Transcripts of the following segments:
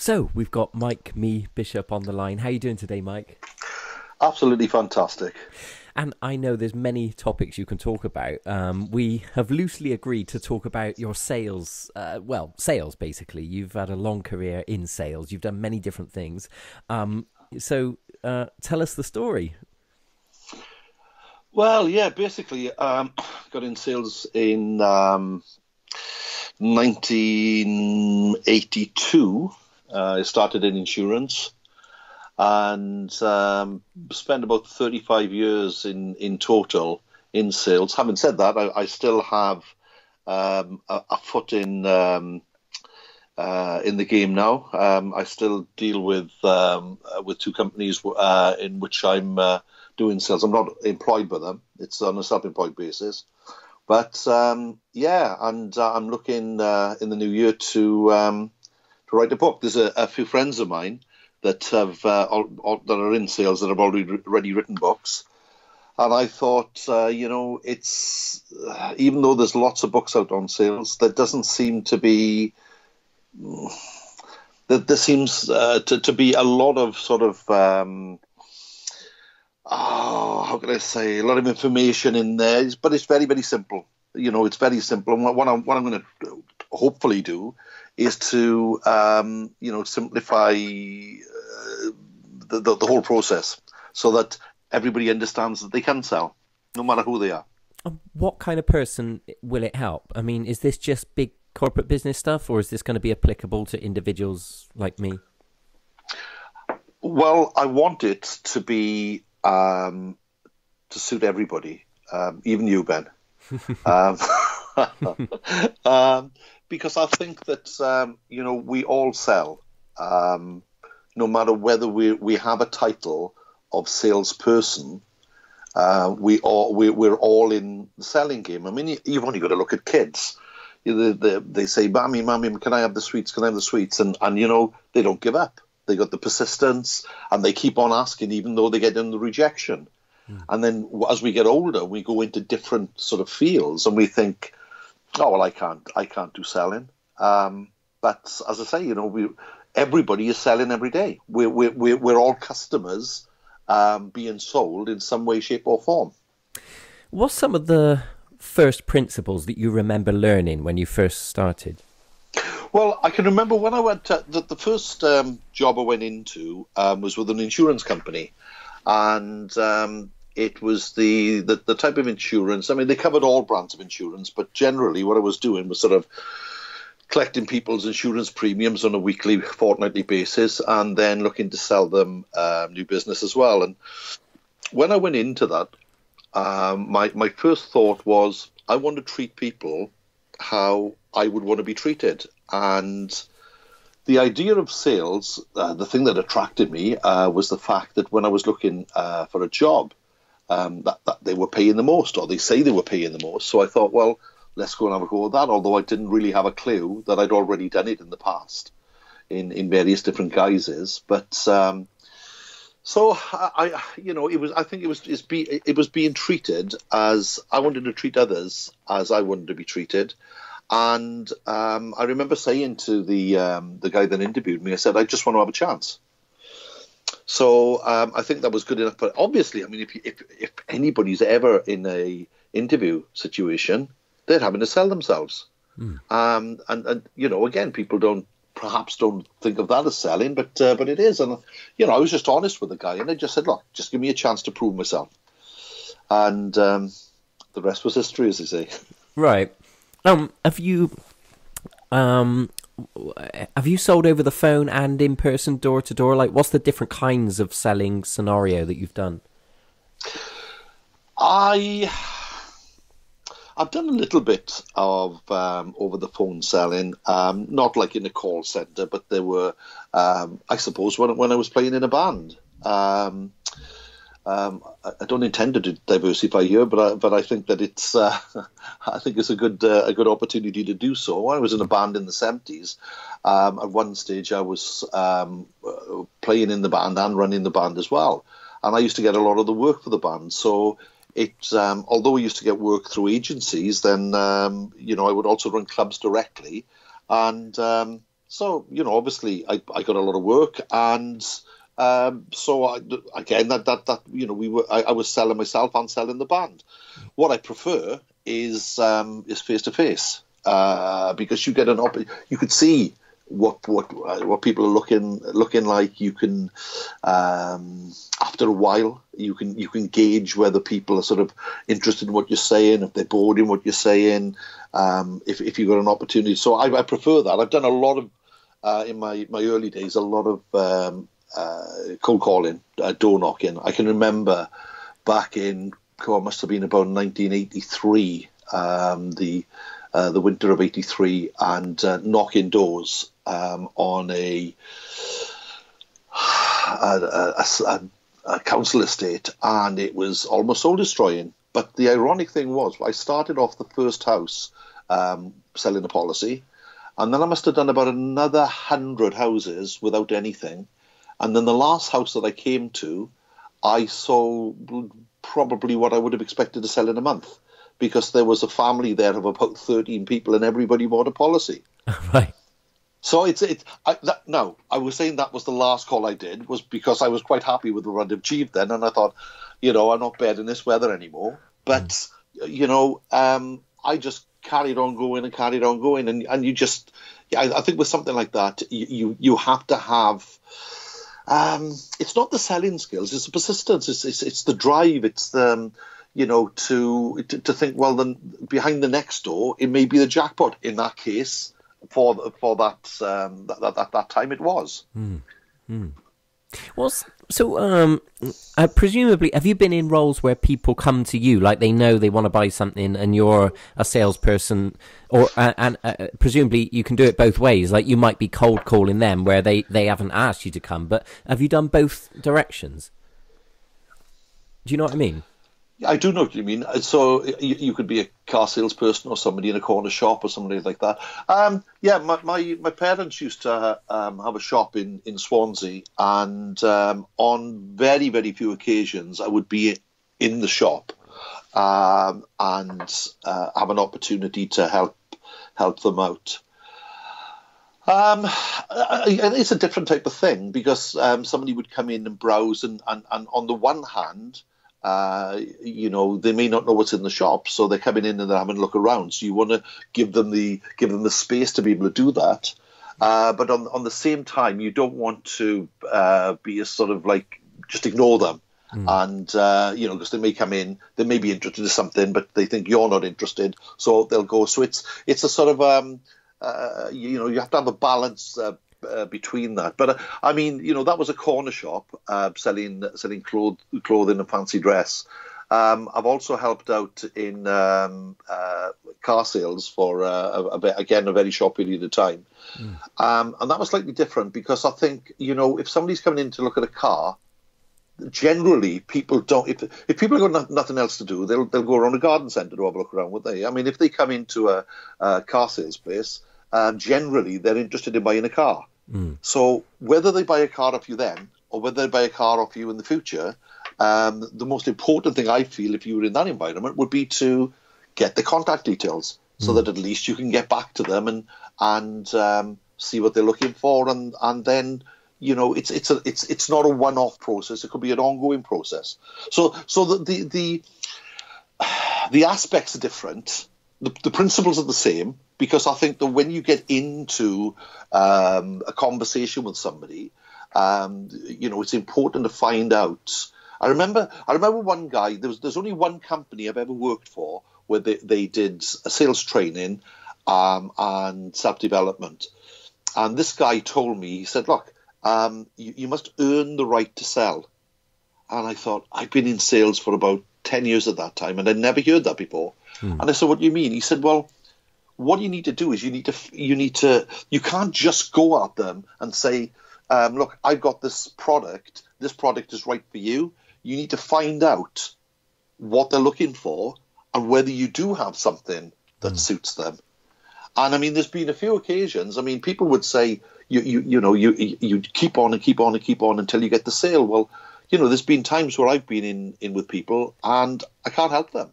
So we've got Mike Mee-Bishop on the line. How are you doing today, Mike? Absolutely fantastic. And I know there's many topics you can talk about. We have loosely agreed to talk about your sales, sales basically. You've had a long career in sales. You've done many different things. So tell us the story. Well, yeah, basically got in sales in 1982. I started in insurance and spent about 35 years in total in sales. Having said that, I still have a foot in the game now. I still deal with two companies in which I'm doing sales. I'm not employed by them. It's on a self-employed basis. But I'm looking in the new year to write a book. There's a few friends of mine that have that are in sales that have already written books, and I thought, it's even though there's lots of books out on sales, there doesn't seem to be that there seems to be a lot of sort of a lot of information in there, but it's very, very simple. It's very simple, and what I'm going to hopefully do is to simplify the whole process so that everybody understands that they can sell, no matter who they are. What kind of person will it help? I mean, is this just big corporate business stuff, or is this going to be applicable to individuals like me? Well, I want it to be to suit everybody, even you, Ben. Because I think that we all sell, no matter whether we have a title of salesperson. We're all in the selling game. I mean, you've only got to look at kids. They say, "Mommy, can I have the sweets? Can I have the sweets?" And they don't give up. They got the persistence, and they keep on asking, even though they get in the rejection. Mm. And then as we get older, we go into different sort of fields, and we think, "Oh well, I can't do selling." But as I say, everybody is selling every day. We're all customers being sold in some way, shape, or form. What's some of the first principles that you remember learning when you first started? Well, I can remember when I went to the first job I went into was with an insurance company, and it was the type of insurance. I mean, they covered all brands of insurance, but generally what I was doing was sort of collecting people's insurance premiums on a weekly, fortnightly basis, and then looking to sell them new business as well. And when I went into that, my first thought was I want to treat people how I would want to be treated. And the idea of sales, the thing that attracted me was the fact that when I was looking for a job, that they were paying the most, or they say they were paying the most. So I thought, well, let's go and have a go at that, although I didn't really have a clue that I'd already done it in the past in various different guises. But it was being treated as I wanted to treat others, as I wanted to be treated. And I remember saying to the guy that interviewed me, I said, I just want to have a chance. So I think that was good enough. But obviously, I mean, if anybody's ever in a interview situation, they're having to sell themselves. Mm. Again, people don't think of that as selling, but it is. And, I was just honest with the guy, and I just said, look, just give me a chance to prove myself. And the rest was history, as they say. Right. Have you sold over the phone and in person, door to door? Like, what's the different kinds of selling scenario that you've done? I've done a little bit of over the phone selling, not like in a call center, but there were, I suppose, when I was playing in a band. I don't intend to diversify here, but I think that it's a good opportunity to do so. I was in a band in the 70s. At one stage, I was playing in the band and running the band as well, and I used to get a lot of the work for the band. So it, although I used to get work through agencies, then I would also run clubs directly, and So, you know, obviously I got a lot of work, and so I was selling myself and selling the band. What I prefer is face to face, because you get an you could see what people are looking like. You can after a while you can gauge whether people are sort of interested in what you're saying, if they're bored in what you're saying, if you've got an opportunity. So I prefer that. I've done a lot of in my early days, a lot of cold calling, door knocking. I can remember back in, it must have been about 1983, the winter of 83, and knocking doors on a council estate, and it was almost soul destroying. But the ironic thing was, I started off the first house selling a policy, and then I must have done about another 100 houses without anything. And then the last house that I came to, I sold probably what I would have expected to sell in a month, because there was a family there of about 13 people and everybody bought a policy. Right. So I was saying that was the last call I did, was because I was quite happy with what I'd achieved then. And I thought, you know, I'm not bad in this weather anymore. But, you know, I just carried on going. And you just, I think with something like that, you have to have, it's not the selling skills, it's the persistence, it's the drive, it's the, you know, to think, well, then behind the next door, it may be the jackpot. In that case, for that that time, it was. Mm. Mm. Well, so presumably, have you been in roles where people come to you, like they know they want to buy something, and you're a salesperson, or and presumably you can do it both ways. Like you might be cold calling them where they haven't asked you to come, but have you done both directions? Do you know what I mean? I do know what you mean. So you could be a car salesperson or somebody in a corner shop or somebody like that. Yeah, my parents used to have a shop in Swansea, and on very, very few occasions I would be in the shop and have an opportunity to help them out. It's a different type of thing, because somebody would come in and browse, and on the one hand, you know, they may not know what's in the shop, so they're coming in and they're having a look around. So you want to give them the space to be able to do that. But on the same time, you don't want to be a sort of like just ignore them. Mm. And you know, because they may come in, they may be interested in something, but they think you're not interested, so they'll go. So it's a sort of you know, you have to have a balance. Between that, but I mean, you know, that was a corner shop selling clothing and fancy dress. I've also helped out in car sales for a very short period of time, and that was slightly different, because I think, you know, if somebody's coming in to look at a car, generally people don't. If people have got nothing else to do, they'll go around a garden centre to have a look around, would they? I mean, if they come into a car sales place, generally they're interested in buying a car. Mm. So whether they buy a car off you then, or whether they buy a car off you in the future, the most important thing I feel, if you were in that environment, would be to get the contact details, so that at least you can get back to them and see what they're looking for, and then, you know, it's not a one-off process. It could be an ongoing process. So the aspects are different. The principles are the same, because I think that when you get into a conversation with somebody, you know, it's important to find out. I remember one guy. There's only one company I've ever worked for where they did a sales training and self-development. And this guy told me, he said, "Look, you must earn the right to sell." And I thought, I've been in sales for about 10 years at that time, and I'd never heard that before. Hmm. And I said, "What do you mean?" He said, "Well, what you need to do is you can't just go at them and say, look, I've got this product. This product is right for you. You need to find out what they're looking for and whether you do have something that suits them." And I mean, there's been a few occasions. I mean, people would say, you know, you keep on and keep on and keep on until you get the sale. Well, you know, there's been times where I've been in with people and I can't help them.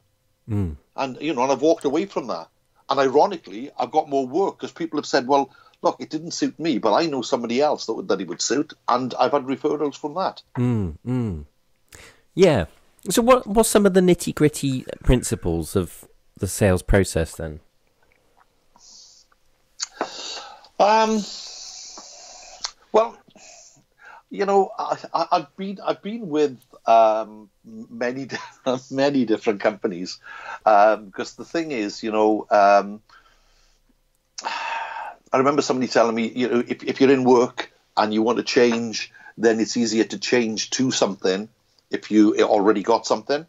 Mm. And, you know, and I've walked away from that. And ironically, I've got more work, because people have said, well, look, it didn't suit me, but I know somebody else that it would suit, and I've had referrals from that. Yeah. So what's some of the nitty-gritty principles of the sales process then? Well, you know, I've been with many different companies, because the thing is, you know, I remember somebody telling me, you know, if you're in work and you want to change, then it's easier to change to something if you already got something.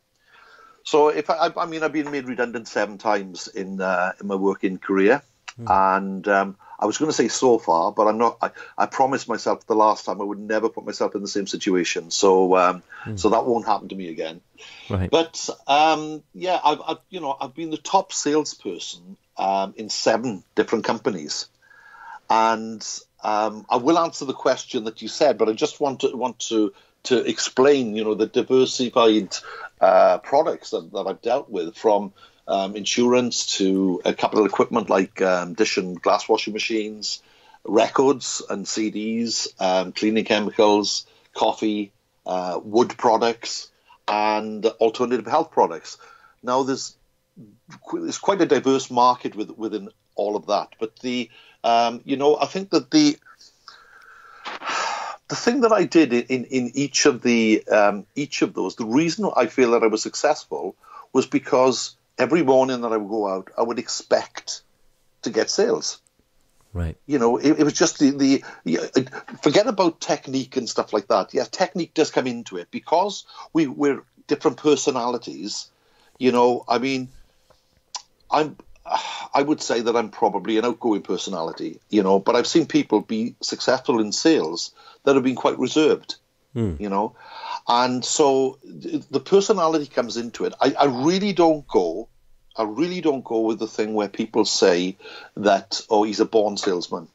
So I've been made redundant 7 times in my working career, and I was going to say so far, but I'm not. I promised myself the last time I would never put myself in the same situation, so so that won't happen to me again. Right. But yeah, I've been the top salesperson in 7 different companies, and I will answer the question that you said, but I just want to explain, you know, the diversified products that I've dealt with, from insurance to capital equipment like dish and glass washing machines, records and CDs, cleaning chemicals, coffee, wood products, and alternative health products. Now, there's quite a diverse market within all of that. But you know, I think that the thing that I did in each of those, the reason I feel that I was successful was because every morning that I would go out, I would expect to get sales. Right. You know, it was just the forget about technique and stuff like that. Yeah, technique does come into it because we're different personalities. You know, I mean, I would say that I'm probably an outgoing personality, you know, but I've seen people be successful in sales that have been quite reserved, you know. And so the personality comes into it. I really don't go with the thing where people say that, oh, he's a born salesman.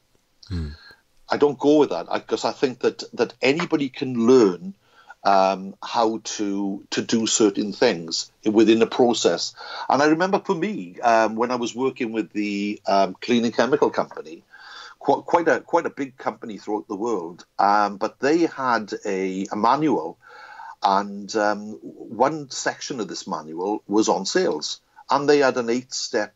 I don't go with that, because I think that anybody can learn how to do certain things within the process. And I remember for me, when I was working with the cleaning chemical company, quite a big company throughout the world, but they had a manual, and one section of this manual was on sales. And they had an 8-step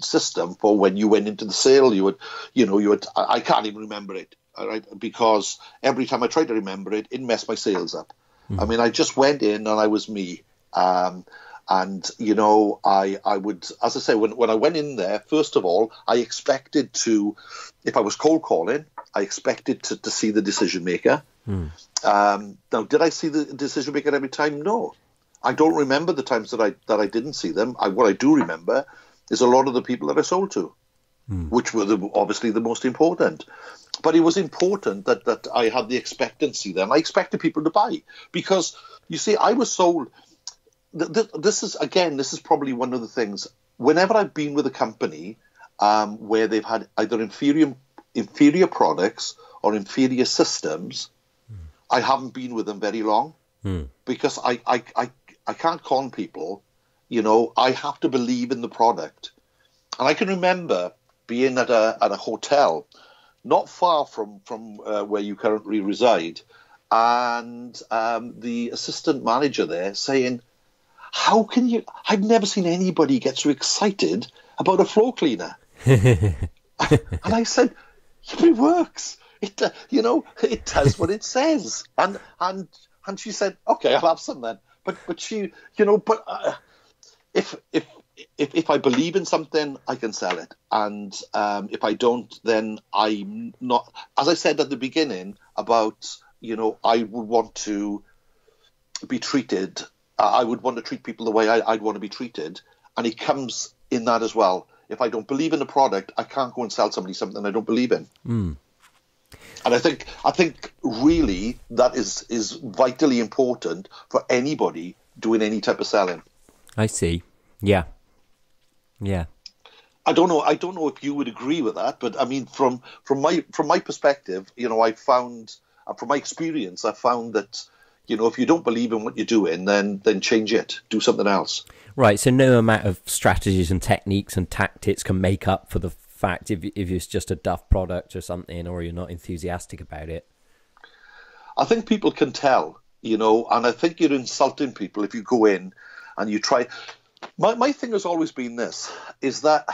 system for when you went into the sale. You would. I can't even remember it. All right, because every time I tried to remember it, it messed my sales up. I mean, I just went in and I was me. And, you know, I would, as I say, when I went in there, first of all, I expected to, if I was cold calling, I expected to see the decision maker. Now, did I see the decision maker every time? No. I don't remember the times that I didn't see them. What I do remember is a lot of the people that I sold to, which were obviously the most important. But it was important that I had the expectancy then. I expected people to buy, because, you see, I was sold. This is probably one of the things. Whenever I've been with a company where they've had either inferior products or inferior systems, I haven't been with them very long, because I can't con people. You know, I have to believe in the product. And I can remember being at a hotel not far from where you currently reside, and the assistant manager there saying, "How can you? I've never seen anybody get so excited about a floor cleaner." And I said, "It works. It, you know, it does what it says." And she said, "Okay, I'll have some then." But she, you know, but if I believe in something, I can sell it. And if I don't, then I'm not. As I said at the beginning about, you know, I would want to be treated. I would want to treat people the way I'd want to be treated. And it comes in that as well. If I don't believe in a product, I can't go and sell somebody something I don't believe in. And I think really that is vitally important for anybody doing any type of selling. I see. Yeah. Yeah. I don't know if you would agree with that, but I mean, from my perspective, you know, I found, from my experience, I found that, you know, if you don't believe in what you're doing, then change it. Do something else. Right. So no amount of strategies and techniques and tactics can make up for the fact if it's just a duff product or something, or you're not enthusiastic about it? I think people can tell, you know, and I think you're insulting people if you go in and you try. My thing has always been this, is that,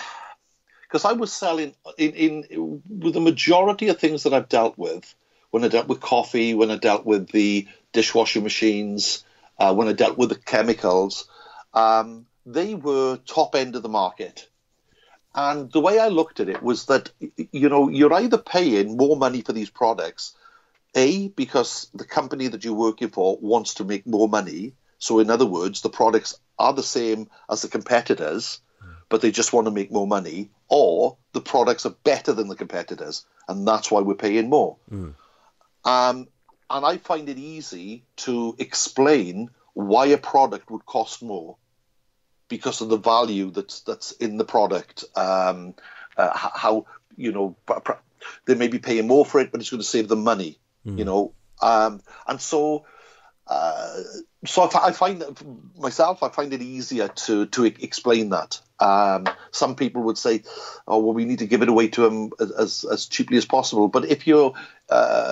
because I was selling in with the majority of things that I've dealt with, when I dealt with coffee, when I dealt with the dishwashing machines, when I dealt with the chemicals, they were top end of the market. And the way I looked at it was that, you know, you're either paying more money for these products, A, because the company that you're working for wants to make more money. So in other words, the products are the same as the competitors, but they just want to make more money, or the products are better than the competitors, and that's why we're paying more. Mm. And I find it easy to explain why a product would cost more, because of the value that's in the product. How, you know, they may be paying more for it, but it's going to save them money, you know. And so, I find that myself, I find it easier to explain that. Some people would say, "Oh, well, we need to give it away to them as cheaply as possible." But if you're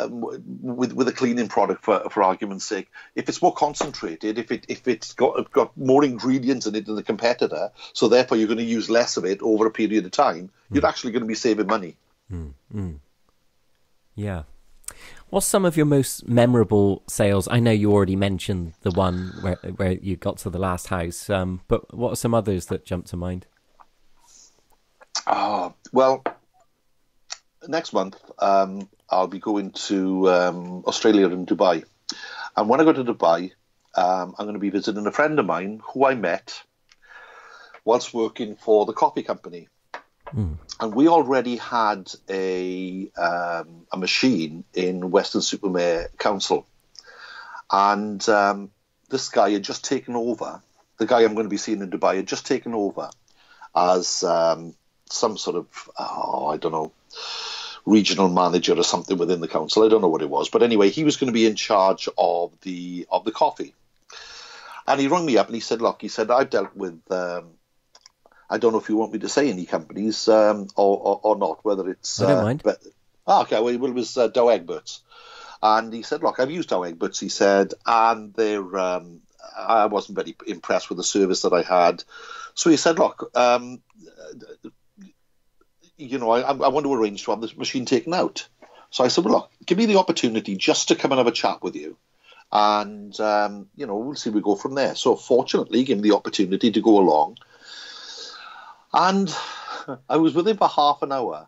with a cleaning product, for argument's sake, if it's more concentrated, if it's got more ingredients in it than the competitor, so therefore you're going to use less of it over a period of time, you're actually going to be saving money. Yeah. What's some of your most memorable sales? I know you already mentioned the one where you got to the last house, but what are some others that jump to mind? Oh, well, next month I'll be going to Australia and Dubai. And when I go to Dubai, I'm going to be visiting a friend of mine who I met whilst working for the coffee company. And we already had a machine in Western-super-Mare Council. And this guy had just taken over, the guy I'm going to be seeing in Dubai had just taken over as some sort of, I don't know, regional manager or something within the council. I don't know what it was. But anyway, he was going to be in charge of the coffee. And he rang me up and he said, look, he said, I've dealt with... I don't know if you want me to say any companies or not, whether it's... I don't mind. But, okay, well, it was Douwe Egberts. And he said, look, I've used Douwe Egberts, he said, and I wasn't very impressed with the service that I had. So he said, look, you know, I want to arrange to have this machine taken out. So I said, well, look, give me the opportunity just to come and have a chat with you. And, you know, we'll see where we go from there. So fortunately, give me the opportunity to go along. And I was with him for half an hour.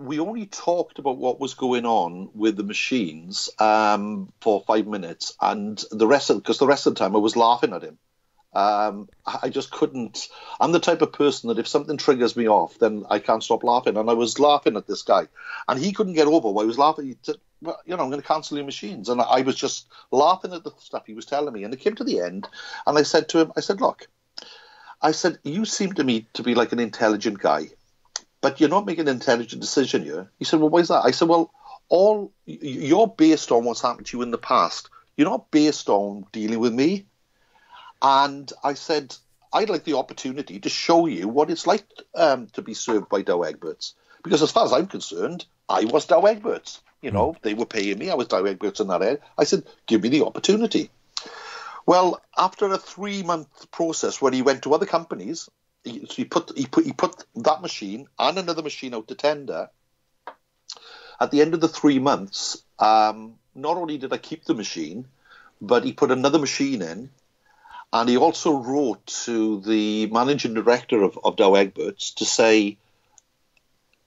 We only talked about what was going on with the machines for 5 minutes, and the rest of the time I was laughing at him. I just couldn't. I'm the type of person that if something triggers me off, then I can't stop laughing. And I was laughing at this guy, and he couldn't get over why I was laughing. He said, well, you know, I'm going to cancel your machines, and I was just laughing at the stuff he was telling me. And it came to the end, and I said to him, I said, look. I said, you seem to me to be like an intelligent guy, but you're not making an intelligent decision here. He said, well, why is that? I said, well, you're based on what's happened to you in the past. You're not based on dealing with me. And I said, I'd like the opportunity to show you what it's like to be served by Douwe Egberts. Because as far as I'm concerned, I was Douwe Egberts. You know, they were paying me. I was Douwe Egberts in that area. I said, give me the opportunity. Well, after a 3-month process where he went to other companies, he put that machine and another machine out to tender. At the end of the 3 months, not only did I keep the machine, but he put another machine in, and he also wrote to the managing director of Douwe Egberts to say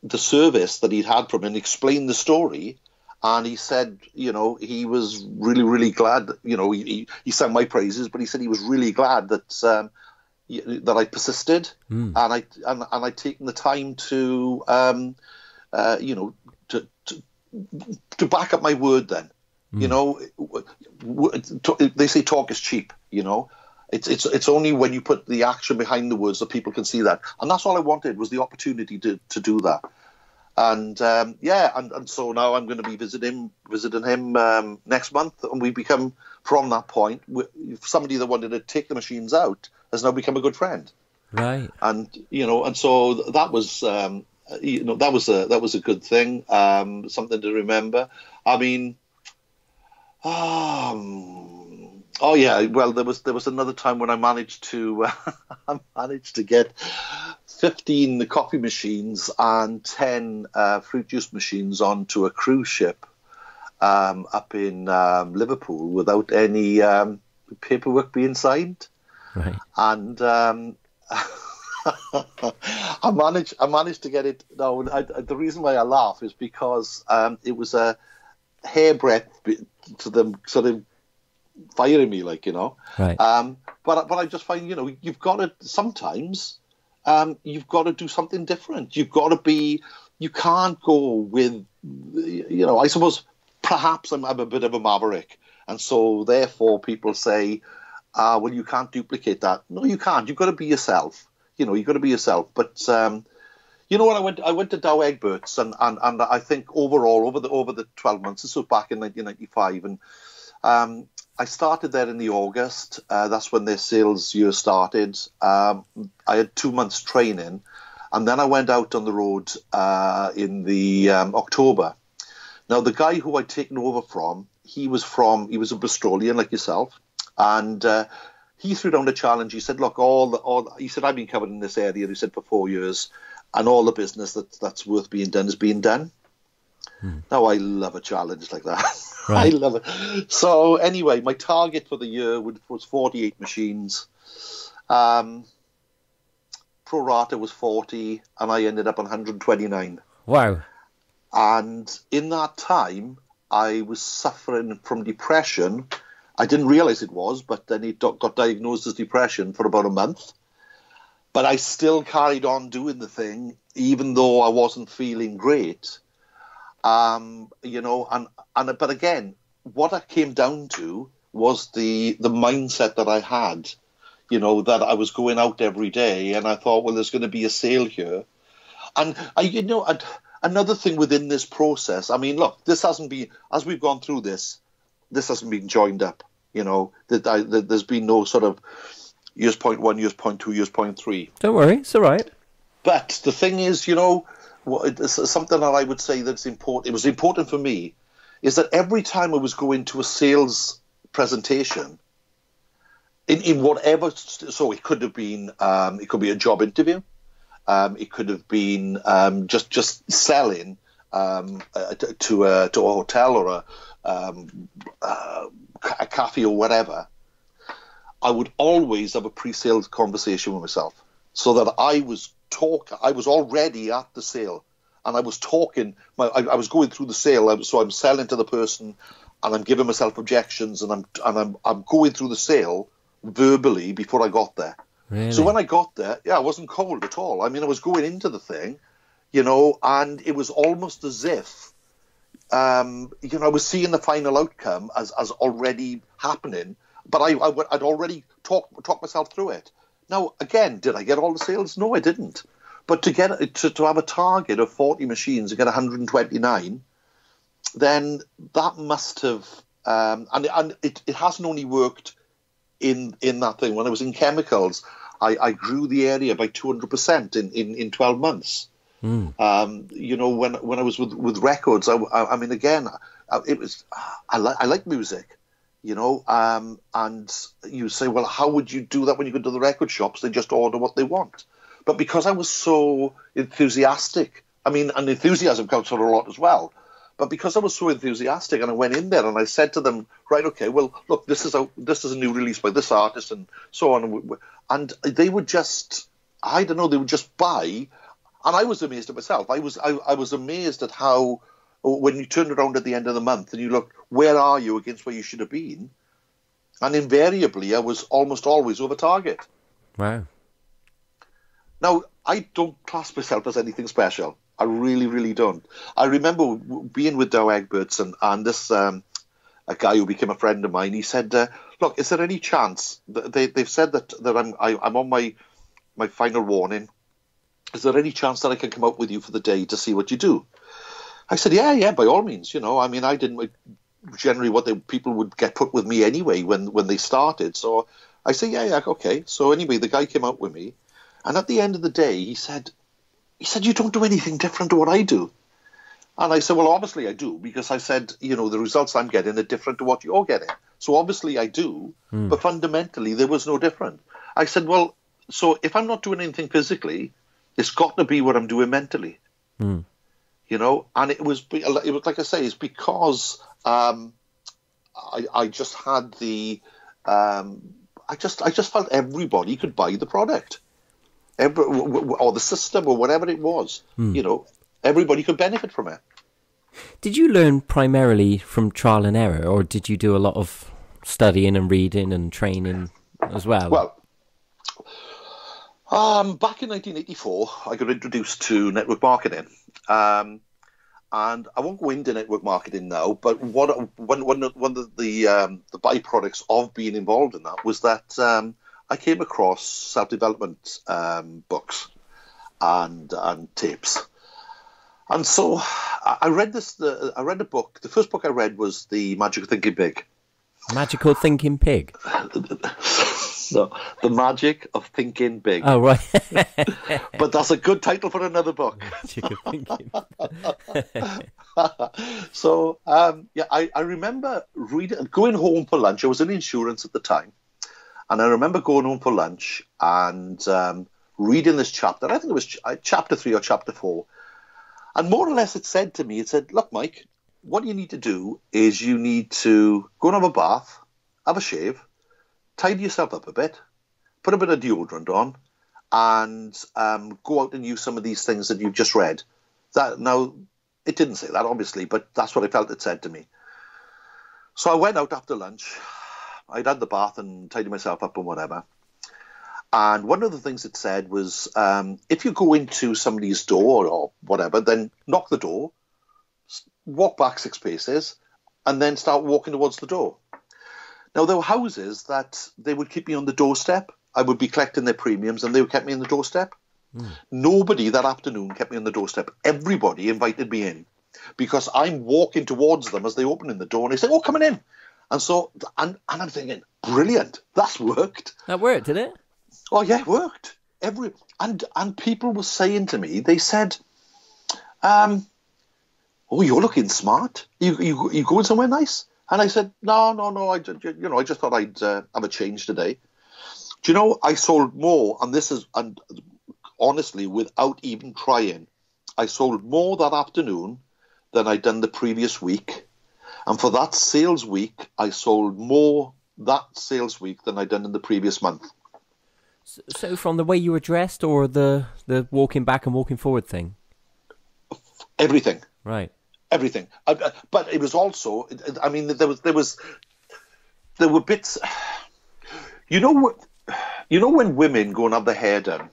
the service that he'd had from him, explain the story. And he said, you know, he was really, really glad. You know, he sang my praises, but he said he was really glad that that I persisted and I'd taken the time to, you know, to back up my word. Then, you know, they say talk is cheap. You know, it's only when you put the action behind the words that people can see that. And that's all I wanted was the opportunity to do that. And yeah, and so now I'm going to be visiting him next month, and we become, from that point, somebody that wanted to take the machines out has now become a good friend. Right. And you know, and so that was you know, that was a good thing, something to remember. I mean, oh yeah, well there was another time when I managed to get 15 coffee machines and 10 fruit juice machines onto a cruise ship up in Liverpool without any paperwork being signed. Right. And I managed to get it. No, the reason why I laugh is because it was a hairbreadth to them sort of firing me, like, you know. Right. But I just find, you know, you've got to sometimes you've got to do something different. You've got to be. You can't go with, you know. I suppose perhaps I'm a bit of a maverick, and so therefore people say, well, you can't duplicate that. No, you can't. You've got to be yourself. You know, you've got to be yourself. But you know what? I went to Douwe Egberts, and I think overall over the 12 months, this was back in 1995, and I started there in the August. That's when their sales year started. I had 2 months training, and then I went out on the road in the October. Now, the guy who I'd taken over from, he was a Bristolian like yourself. And he threw down a challenge. He said, "Look, he said, I've been covering this area," he said, "for 4 years, and all the business that's worth being done is being done." Hmm. Now, I love a challenge like that. Right. I love it. So anyway, my target for the year was 48 machines. Pro rata was 40, and I ended up on 129. Wow. And in that time, I was suffering from depression. I didn't realise it was, but then he got diagnosed as depression for about a month. But I still carried on doing the thing, even though I wasn't feeling great. You know, but again, what I came down to was the mindset that I had, you know, that I was going out every day, and I thought, well, there's going to be a sale here. And another thing within this process, I mean, look, this hasn't been, as we've gone through this, this hasn't been joined up, you know. There's been no sort of years point 1 years, point 2 years, point three. Don't worry, it's all right. But the thing is, you know, it's something that I would say that's important. It was important for me is that every time I was going to a sales presentation, in whatever, so it could have been, it could be a job interview, it could have been just selling to a hotel or a cafe or whatever, I would always have a pre-sales conversation with myself, so that I was already at the sale, and I was talking. I was going through the sale, so I'm selling to the person, and I'm giving myself objections, and I'm going through the sale verbally before I got there. Really? So when I got there, yeah, I wasn't cold at all. I mean, I was going into the thing, you know, and it was almost as if, you know, I was seeing the final outcome as already happening, but I'd already talked myself through it. Now, again, did I get all the sales? No, I didn't. But to have a target of 40 machines and get 129, then that must have, and it hasn't only worked in that thing. When I was in chemicals, I grew the area by 200% in 12 months. Mm. You know, when I was with records, I mean, again, it was, I like music, you know, and you say, well, how would you do that when you go to the record shops? They just order what they want. But because I was so enthusiastic, I mean, and enthusiasm counts for a lot as well, but because I was so enthusiastic and I went in there and I said to them, right, okay, well, look, this is a new release by this artist and so on. And they would just, I don't know, they would just buy. And I was amazed at myself. I was amazed at how, when you turned around at the end of the month and you looked, where are you against where you should have been? And invariably, I was almost always over target. Wow. Now, I don't class myself as anything special. I really, really don't. I remember being with Douwe Egberts and this a guy who became a friend of mine. He said, look, is there any chance? They've said that I'm on my final warning. Is there any chance that I can come out with you for the day to see what you do? I said, yeah, by all means. You know, I mean, I didn't generally people would get put with me anyway when they started. So I said, yeah, okay. So anyway, the guy came out with me, And at the end of the day, he said, you don't do anything different to what I do. And I said, well, obviously I do, because I said, you know, the results I'm getting are different to what you're getting. So obviously I do, but fundamentally there was no difference. I said, well, so if I'm not doing anything physically, it's got to be what I'm doing mentally, you know. And it was like I say, it's because I just felt everybody could buy the product, or the system, or whatever it was, you know. Everybody could benefit from it. Did you learn primarily from trial and error, or did you do a lot of studying and reading and training as well? Well, back in 1984, I got introduced to network marketing. And I won't go into network marketing now, but one of the byproducts of being involved in that was that I came across self-development books and tapes. And so I read this. I read a book. The first book I read was The Magical Thinking Pig. Magical Thinking Pig. No, The Magic of Thinking Big. Oh, right. But that's a good title for another book. Magic of Thinking. So I remember going home for lunch. I was in insurance at the time, and I remember going home for lunch and reading this chapter. I think it was chapter 3 or chapter 4. And more or less it said, look, Mike, what you need to do is you need to go and have a bath, have a shave, tidy yourself up a bit, put a bit of deodorant on, and go out and use some of these things that you've just read. Now, it didn't say that, obviously, but that's what I felt it said to me. So I went out after lunch. I'd had the bath and tidied myself up and whatever. And one of the things it said was, if you go into somebody's door or whatever, then knock the door, walk back 6 paces, and then start walking towards the door. Now, there were houses that they would keep me on the doorstep. I would be collecting their premiums, and they would keep me on the doorstep. Nobody that afternoon kept me on the doorstep. Everybody invited me in because I'm walking towards them as they open in the door, and they say, oh, coming in. And so, and I'm thinking, brilliant, that's worked. That worked, didn't it? Oh yeah, it worked. And people were saying to me, they said, "Oh, you're looking smart. You going somewhere nice?" And I said, "No. I just thought I'd have a change today. Do you know I sold more? And honestly, without even trying, I sold more that afternoon than I'd done the previous week. And for that sales week, I sold more that sales week than I'd done in the previous month." So from the way you were dressed or the walking back and walking forward thing? Everything. Right. Everything. But it was also, I mean, there were bits, you know when women go and have their hair done,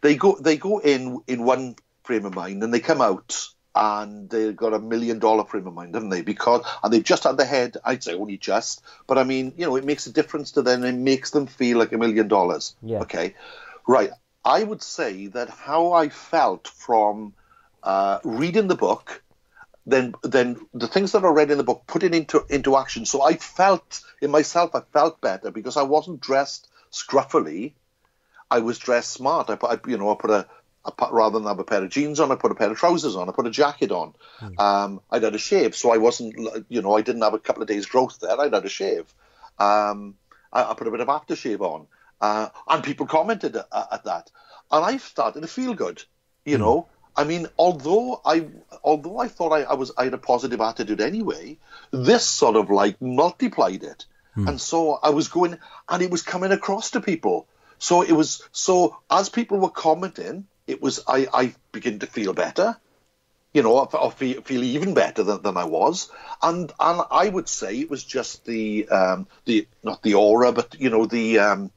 they go in one frame of mind and they come out and they've got $1 million frame of mind, haven't they? And they've just had their head, I'd say only just, but I mean, you know, it makes a difference to them. It makes them feel like $1 million. Yeah. Okay. Right. I would say that how I felt from reading the book, then the things that I read in the book, put it into action. So I felt in myself, I felt better because I wasn't dressed scruffily. I was dressed smart. Rather than have a pair of jeans on, I put a pair of trousers on. I put a jacket on. I'd had a shave, so I wasn't, I didn't have a couple of days' growth there. I'd had a shave. I put a bit of aftershave on. And people commented at that. And I started to feel good, you know. I mean, although I thought I had a positive attitude anyway, this sort of, multiplied it. And so I was going, and it was coming across to people. So it was, as people were commenting, I begin to feel better, I feel even better than I was. And I would say it was just not the aura, but, the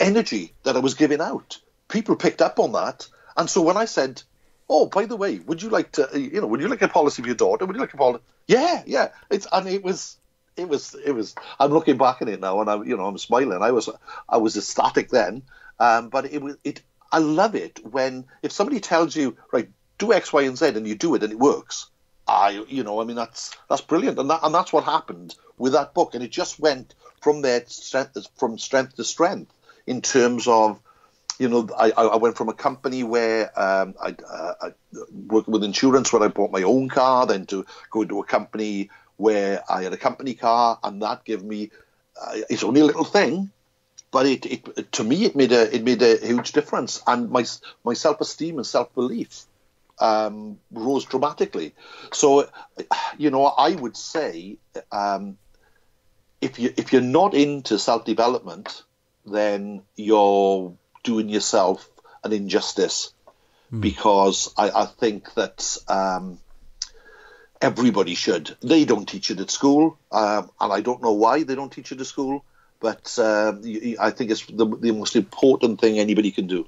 energy that I was giving out. People picked up on that. And so when I said, oh, by the way, would you like a policy for your daughter? Would you like a policy? Yeah. It was, I'm looking back at it now and I'm smiling. I was ecstatic then. But I love it when, if somebody tells you, right, do X, Y, and Z, and you do it and it works. That's brilliant. And that's what happened with that book. And it just went from strength to strength in terms of you know, I went from a company where I worked with insurance, where I bought my own car, then to go to a company where I had a company car, and that gave me, it's only a little thing, but it to me it made a huge difference, and my self-esteem and self-belief rose dramatically. So, you know, I would say if you're not into self-development, then you're doing yourself an injustice, because I think that everybody should. They don't teach it at school, and I don't know why they don't teach it at school, but I think it's the most important thing anybody can do.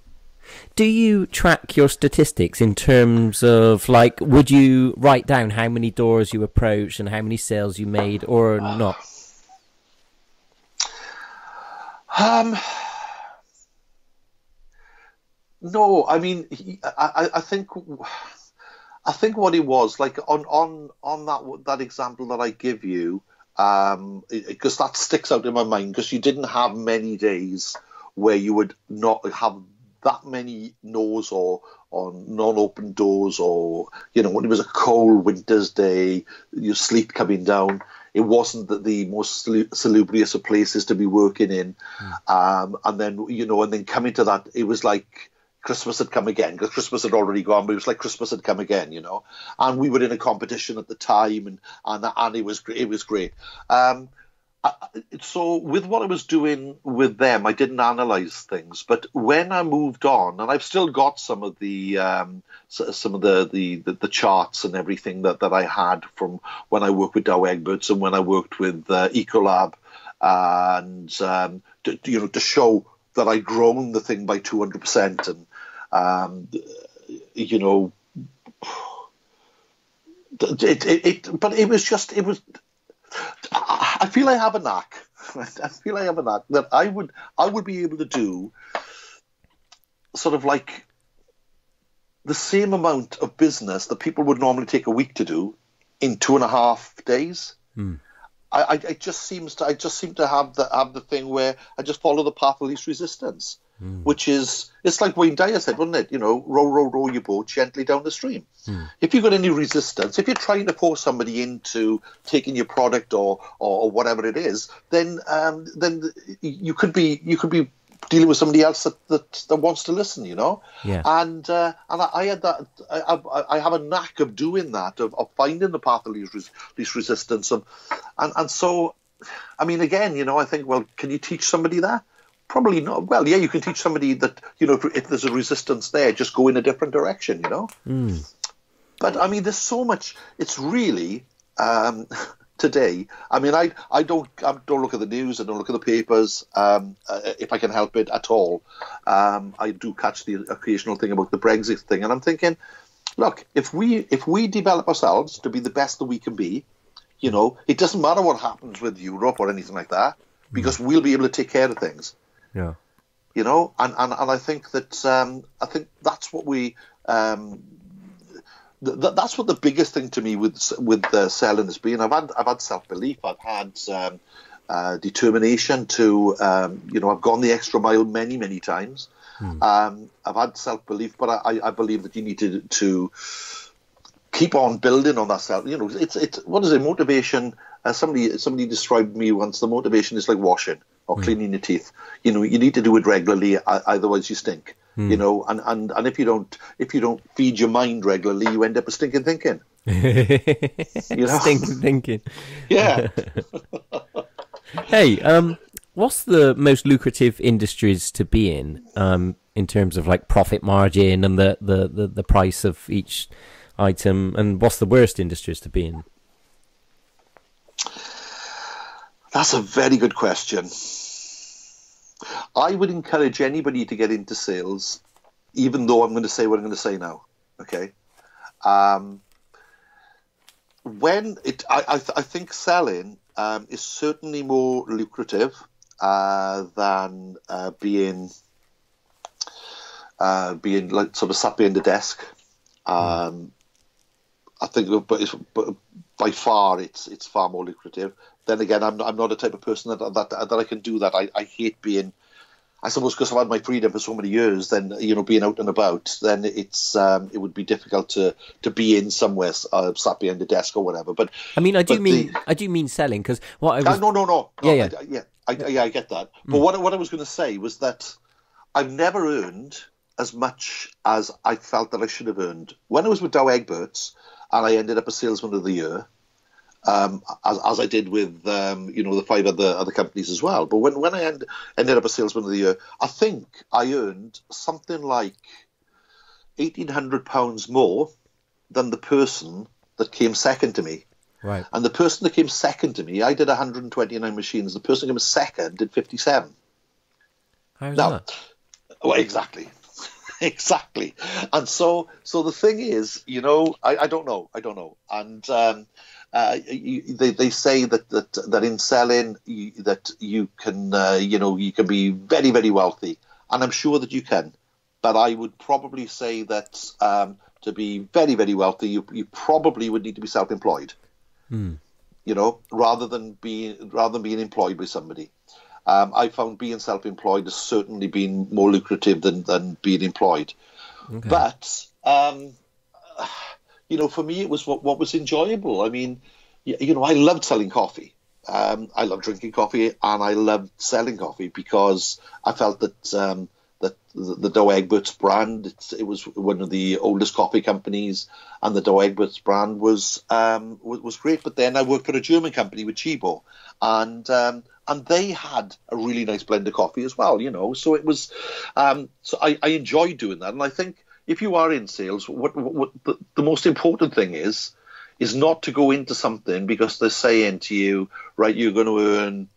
Do you track your statistics in terms of, like, would you write down how many doors you approached and how many sales you made, or not? No, I mean, I think what it was, like, on that example that I give you, because that sticks out in my mind, because you didn't have many days where you would not have that many no's or non-open doors, or, you know, when it was a cold winter's day, your sleet coming down. It wasn't the most salubrious of places to be working in. And then, you know, and then coming to that, it was like Christmas had come again, because Christmas had already gone, but it was like Christmas had come again, you know. And we were in a competition at the time, and it was great. So with what I was doing with them, I didn't analyse things. But when I moved on, and I've still got some of the charts and everything that I had from when I worked with Douwe Egberts and when I worked with Ecolab, and you know, to show that I'd grown the thing by 200%, and you know, But it was just it was. I feel I have a knack. I feel I have a knack that I would be able to do sort of like the same amount of business that people would normally take a week to do in 2.5 days. I just seem to have the thing where I just follow the path of least resistance, which is, it's like Wayne Dyer said, wasn't it? You know, row, row, row your boat gently down the stream. If you've got any resistance, if you're trying to force somebody into taking your product or whatever it is, then you could be dealing with somebody else that wants to listen, you know. Yeah. And I had that. I have a knack of doing that, of finding the path of least resistance, and so, I mean, again, you know, I think, well, can you teach somebody that? Probably not. Well, yeah, you can teach somebody that, you know, if there's a resistance there, just go in a different direction, you know. But I mean, there's so much. It's really today. I mean, I don't look at the news. I don't look at the papers if I can help it at all. I do catch the occasional thing about the Brexit thing, and I'm thinking, look, if we develop ourselves to be the best that we can be, you know, it doesn't matter what happens with Europe or anything like that, because we'll be able to take care of things. Yeah, you know, and I think that that's what we that's what the biggest thing to me with selling has been. I've had self belief. I've had determination to you know, I've gone the extra mile many times. I've had self belief, but I believe that you need to keep on building on that self. You know, it's what is it? Motivation. Somebody described me once. The motivation is like washing or cleaning your teeth. You know, you need to do it regularly, otherwise you stink. You know, and if you don't feed your mind regularly, you end up with stinking thinking. You know? Stinking thinking. Yeah. Hey, what's the most lucrative industries to be in terms of like profit margin and the price of each item, and what's the worst industries to be in? That's a very good question. I would encourage anybody to get into sales, even though I'm going to say what I'm going to say now. Okay. I think selling is certainly more lucrative than being like sort of sat behind the desk. I think, but by far it's far more lucrative. Then again, I'm not the type of person that I can do that. I hate being. I suppose because I've had my freedom for so many years, then, you know, being out and about, then it's it would be difficult to be in somewhere sat behind a desk or whatever. But I mean, I do mean selling, because what I was... I get that. But what I was going to say was that I've never earned as much as I felt that I should have earned. When I was with Douwe Egberts, and I ended up a Salesman of the Year, as I did with the 5 other companies as well. But when I ended up a Salesman of the Year, I think I earned something like £1,800 more than the person that came second to me. Right. And the person that came second to me, I did 129 machines. The person who came second did 57. How's that? Well, exactly. Exactly. And so the thing is, you know, I don't know. And they say that in selling that you can, you can be very, very wealthy. And I'm sure that you can. But I would probably say that to be very, very wealthy, you probably would need to be self-employed, you know, rather than being employed by somebody. I found being self-employed has certainly been more lucrative than being employed. Okay. But, for me, it was what was enjoyable. I mean, I loved selling coffee. I loved drinking coffee, and I loved selling coffee because I felt that that the Douwe Egberts brand, it was one of the oldest coffee companies, and the Douwe Egberts brand was great. But then I worked for a German company with Tchibo, and they had a really nice blend of coffee as well, you know. So it was, so I enjoyed doing that. And I think if you are in sales, what the most important thing is not to go into something because they're saying to you, right, you're going to earn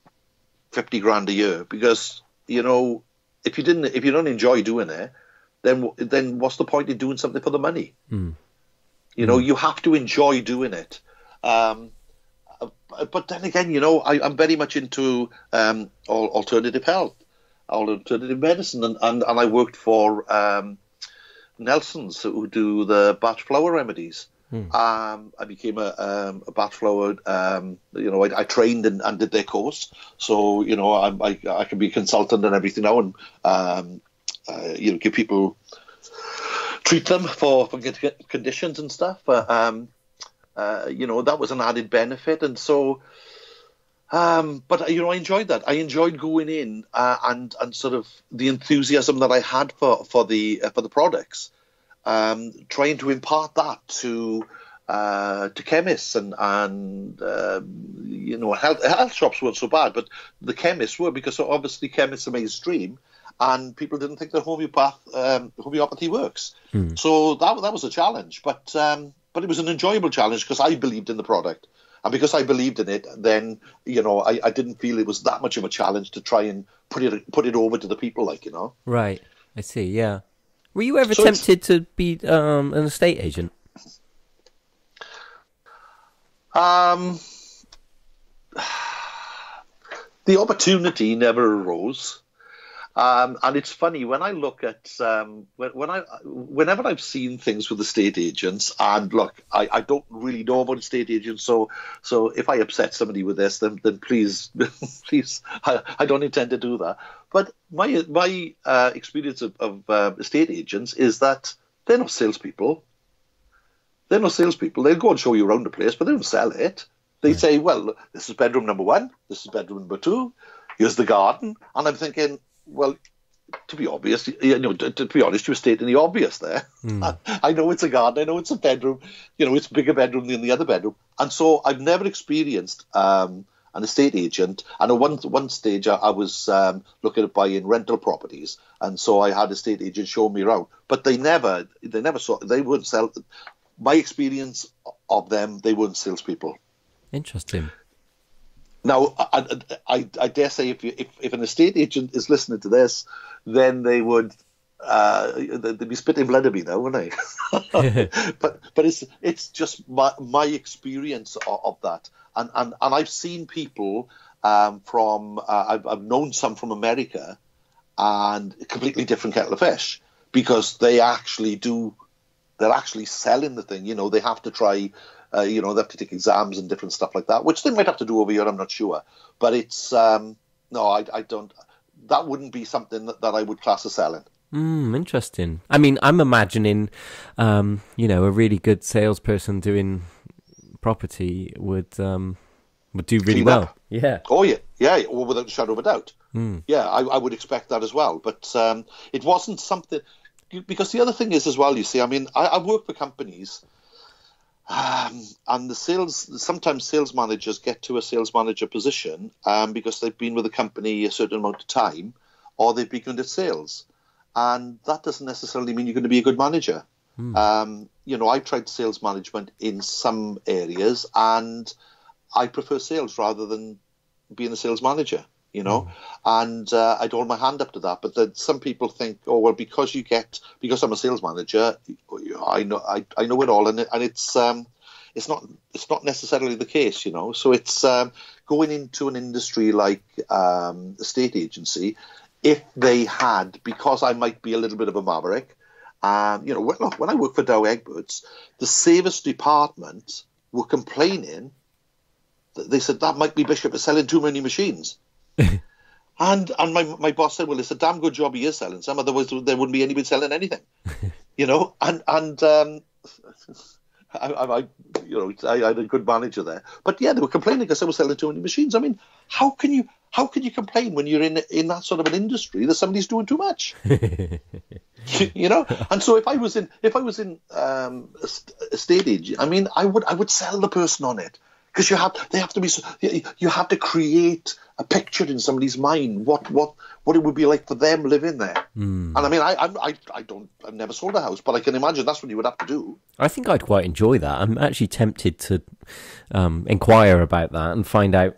50 grand a year. Because, you know, if you don't enjoy doing it, then what's the point in doing something for the money? You know, you have to enjoy doing it. But then again, you know, I'm very much into alternative health, alternative medicine, and I worked for Nelson's, who do the Bach flower remedies. I became a Bach flower. I trained and did their course, so you know I can be a consultant and everything now, and give people, treat them for conditions and stuff. That was an added benefit. And so, I enjoyed that. I enjoyed going in and sort of the enthusiasm that I had for the products, trying to impart that to chemists and health shops weren't so bad, but the chemists were, because obviously chemists are mainstream. And people didn't think that homeopathy works. So that was a challenge, but it was an enjoyable challenge because I believed in the product, and because I believed in it, then I didn't feel it was that much of a challenge to try and put it over to the people, Right, I see. Yeah. Were you ever tempted to be an estate agent? The opportunity never arose. And it's funny when I look at whenever I've seen things with estate agents, and look, I don't really know about estate agents, so if I upset somebody with this, then please, I don't intend to do that. But my experience of estate agents is that they're not salespeople. They'll go and show you around the place, but they don't sell it. They say, well, this is bedroom number 1, this is bedroom number 2, here's the garden, and I'm thinking, well, to be honest, you were stating the obvious there. I know it's a garden. I know it's a bedroom. It's a bigger bedroom than the other bedroom. And so I've never experienced an estate agent. And at one stage, I was looking at buying rental properties, and so I had estate agents show me around. But they wouldn't sell. My experience of them, they weren't salespeople. Interesting. Now, I dare say if an estate agent is listening to this, then they'd be spitting blood at me now, wouldn't they? but it's just my experience of that, and I've seen people from I've known some from America, and a completely different kettle of fish, because they're actually selling the thing. They have to try. They have to take exams and different stuff like that, which they might have to do over here, I'm not sure. But it's, no, I don't, that wouldn't be something that I would class as selling. Interesting. I mean, I'm imagining, a really good salesperson doing property would do really well. Yeah. Oh, yeah. Yeah, well, without a shadow of a doubt. Yeah, I would expect that as well. But it wasn't something... Because the other thing is as well, you see, I mean, I work for companies... and sometimes sales managers get to a sales manager position because they've been with a company a certain amount of time, or they've been good at sales, and that doesn't necessarily mean you're going to be a good manager. I've tried sales management in some areas, and I prefer sales rather than being a sales manager. And I'd hold my hand up to that. But then some people think, oh well, because I'm a sales manager, I know it all, and it's not necessarily the case, So it's going into an industry like estate agency, if they had, because I might be a little bit of a maverick, when I worked for Douwe Egberts, the service department were complaining. They said that Mike Mee-Bishop is selling too many machines. and my boss said, well, it's a damn good job he is selling some, otherwise there wouldn't be anybody selling anything. I had a good manager there, but yeah, they were complaining because they were selling too many machines. I mean, how can you complain when you're in that sort of an industry that somebody's doing too much? And so if I was in estate agent, I mean, I would sell the person on it. Because you have to create a picture in somebody's mind what it would be like for them living there. And I mean, I've never sold a house, but I can imagine that's what you would have to do. I think I'd quite enjoy that. I'm actually tempted to inquire about that and find out,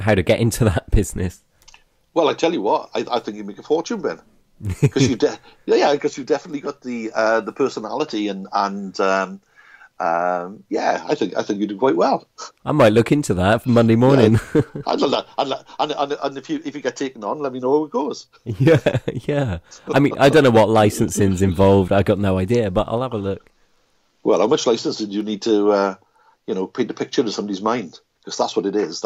how to get into that business. Well, I tell you what, I think you'd make a fortune, Ben. Because you've definitely got the personality and I think you did quite well. I might look into that for Monday morning. Yeah, I'd love that. And if you get taken on, let me know how it goes. Yeah. I mean, I don't know what licensing's involved. I got no idea, but I'll have a look. Well, how much licensing do you need to, paint a picture in somebody's mind? Because that's what it is.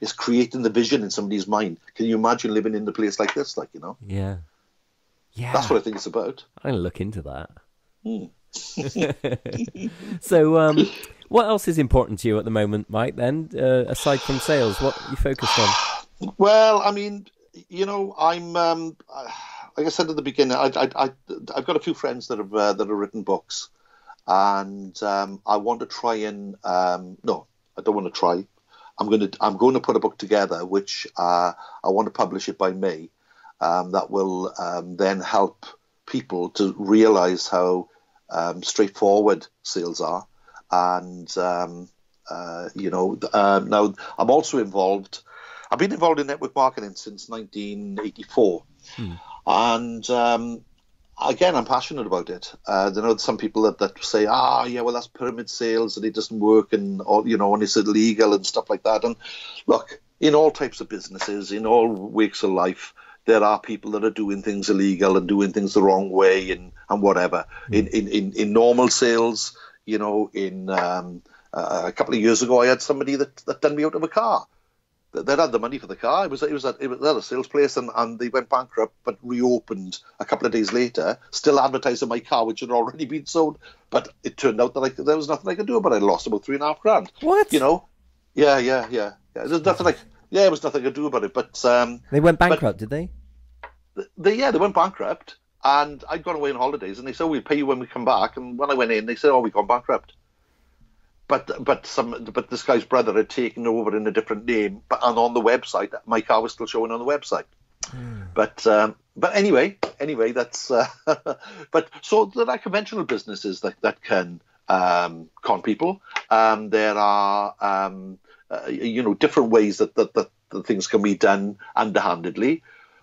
It's creating the vision in somebody's mind. Can you imagine living in a place like this? Yeah. Yeah. That's what I think it's about. I'll look into that. So what else is important to you at the moment, Mike, then, aside from sales? What are you focused on? Well, I mean, I'm like I said at the beginning, I've got a few friends that have written books, and I want to try and I don't want to try. I'm going to put a book together which I want to publish it by May, that will then help people to realize how straightforward sales are, and now I'm also involved. I've been involved in network marketing since 1984, and again, I'm passionate about it. There are some people that say, that's pyramid sales and it doesn't work, and it's illegal and stuff like that. And look, in all types of businesses, in all wakes of life, there are people that are doing things illegal and doing things the wrong way and whatever. In normal sales, a couple of years ago, I had somebody that done me out of a car. They'd had the money for the car. It was at a sales place, and they went bankrupt, but reopened a couple of days later, still advertising my car, which had already been sold. But it turned out that there was nothing I could do about it. I lost about $3,500. What? Yeah. There's nothing like... Yeah, it was nothing I could do about it, but... they went bankrupt, did they? They went bankrupt, and I'd gone away on holidays, and they said, we'll pay you when we come back, and when I went in, they said, we've gone bankrupt. But this guy's brother had taken over in a different name, and on the website, my car was still showing on the website. But anyway, that's... but so there are conventional businesses that can con people. There are... different ways that things can be done underhandedly.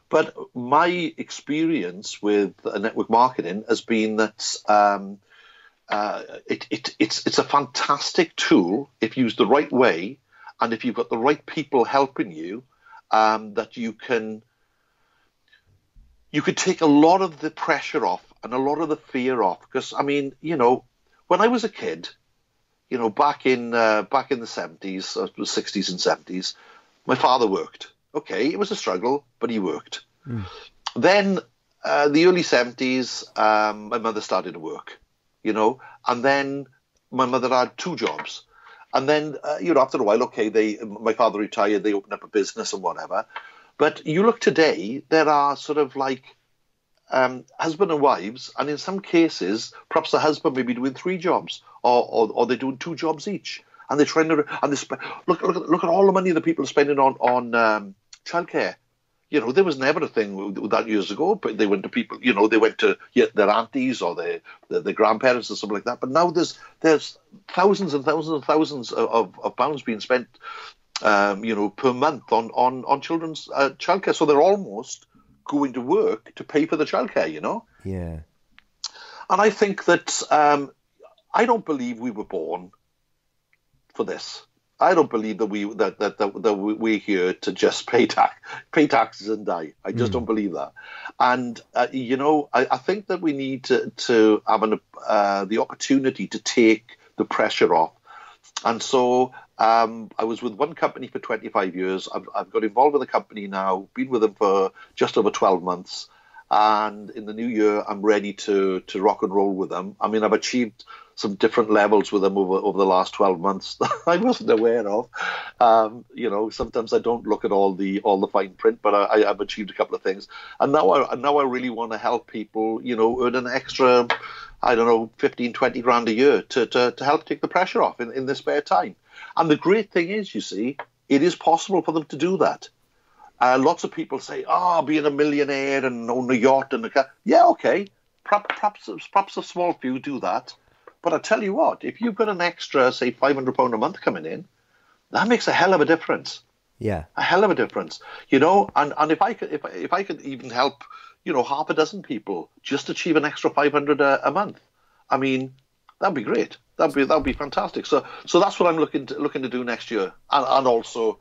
But my experience with network marketing has been that it's a fantastic tool if used the right way, and if you've got the right people helping you, that you could take a lot of the pressure off and a lot of the fear off. Because I mean, when I was a kid, back in the 70s, 60s and 70s, my father worked. okay, it was a struggle, but he worked. Mm. Then the early 70s, my mother started to work, you know, and then my mother had two jobs. And then, you know, after a while, okay, my father retired, they opened up a business and whatever. But you look today, there are sort of like husband and wives, and in some cases, perhaps the husband may be doing three jobs, or they're doing two jobs each. And they're trying to, and they look at all the money that people are spending on childcare. You know, there was never a thing that years ago, but they went to people, you know, they went to their aunties or their grandparents or something like that. But now there's thousands and thousands and thousands of pounds being spent, you know, per month on children's childcare. So they're almost going to work to pay for the childcare, you know? Yeah. And I think that I don't believe we were born for this. I don't believe that we're here to just pay taxes and die. I just don't believe that. And you know, I think that we need to have the opportunity to take the pressure off. And so I was with one company for 25 years. I've got involved with the company now. Been with them for just over 12 months. And in the new year, I'm ready to rock and roll with them. I mean, I've achieved some different levels with them over the last 12 months that I wasn't aware of. You know, sometimes I don't look at all the fine print, but I've achieved a couple of things. And now I really want to help people, you know, earn an extra, I don't know, 15, 20 grand a year to help take the pressure off in their spare time. And the great thing is, you see, it is possible for them to do that. Lots of people say, oh, being a millionaire and own a yacht and a car. Yeah, okay, perhaps a small few do that. But I tell you what, if you've got an extra, say, £500 a month coming in, that makes a hell of a difference. Yeah, a hell of a difference, you know. And if I could even help, you know, half a dozen people just achieve an extra £500 a month, I mean, that'd be great. That'd be fantastic. So that's what I'm looking to do next year, and also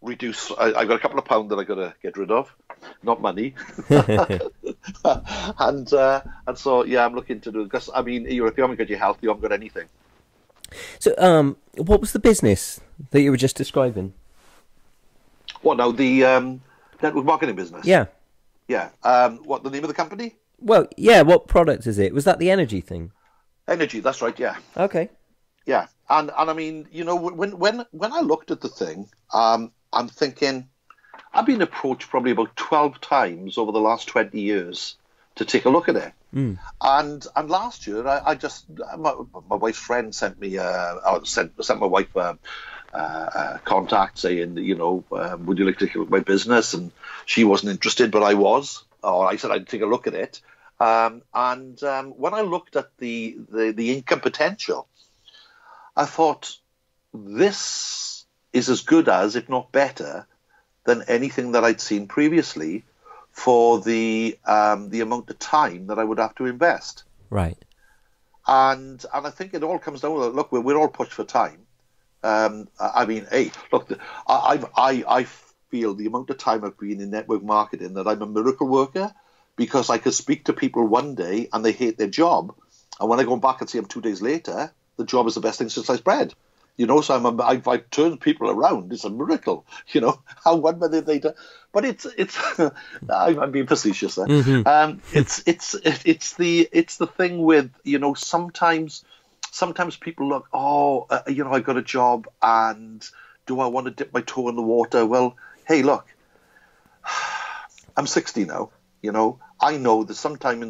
reduce. I've got a couple of pounds that I got to get rid of, not money. And so, yeah, I'm looking to do, because I mean, if you haven't got your health, you haven't got anything. So what was the business that you were just describing? What now? The network marketing business. Yeah. Yeah. What, the name of the company? Well, yeah, what product is it? Was that the energy thing? Energy, that's right, yeah. Okay. Yeah. And I mean, you know, when I looked at the thing, I'm thinking, I've been approached probably about 12 times over the last 20 years to take a look at it. Mm. And last year, I just, my wife's friend sent me, sent my wife a contact saying, you know, would you like to take a look at my business? And she wasn't interested, but I was, or I said I'd take a look at it. When I looked at the income potential, I thought, this is as good as, if not better, than anything that I'd seen previously for the amount of time that I would have to invest. Right. And I think it all comes down to, look, we're all pushed for time. I mean, hey, look, I feel the amount of time I've been in network marketing that I'm a miracle worker, because I could speak to people one day and they hate their job. And when I go back and see them 2 days later, the job is the best thing since sliced bread. You know, so I've turned people around. It's a miracle, you know. How one minute they do, but it's. I'm being facetious there. Mm-hmm. It's the thing with, you know, sometimes people look, oh, you know, I got a job, and do I want to dip my toe in the water? Well, hey, look, I'm 60 now. You know, I know that sometime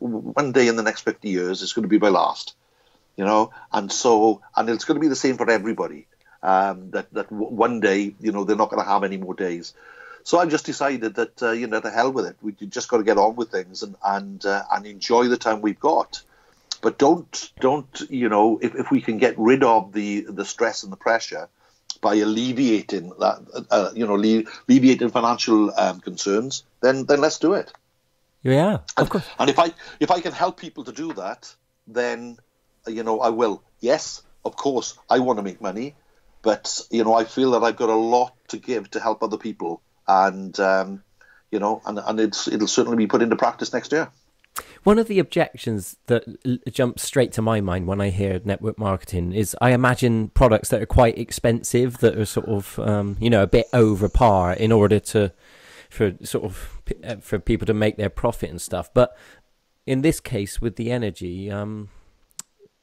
one day in the next 50 years, it's going to be my last. You know, and it's going to be the same for everybody. That one day, you know, they're not going to have any more days. So I've just decided that, you know, to hell with it. We just got to get on with things and enjoy the time we've got. But don't you know, if we can get rid of the stress and the pressure by alleviating that, you know, alleviating financial concerns, then let's do it. Yeah, of course. And if I can help people to do that, then, you know, I will. Yes, of course, I want to make money, but, you know, I feel that I've got a lot to give to help other people, and you know, and it'll certainly be put into practice next year. One of the objections that jumps straight to my mind when I hear network marketing is I imagine products that are quite expensive, that are sort of, you know, a bit over par in order to, for people to make their profit and stuff. But in this case with the energy,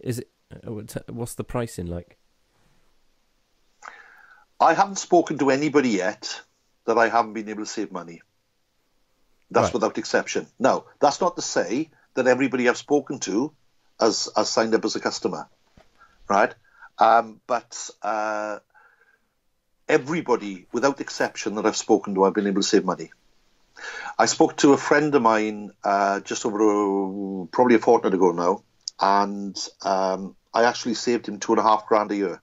what's the pricing like? I haven't spoken to anybody yet that I haven't been able to save money. That's right. Without exception. Now, that's not to say that everybody I've spoken to has signed up as a customer, right? But everybody, without exception, that I've spoken to, I've been able to save money. I spoke to a friend of mine just over probably a fortnight ago now, and I actually saved him £2.5 grand a year.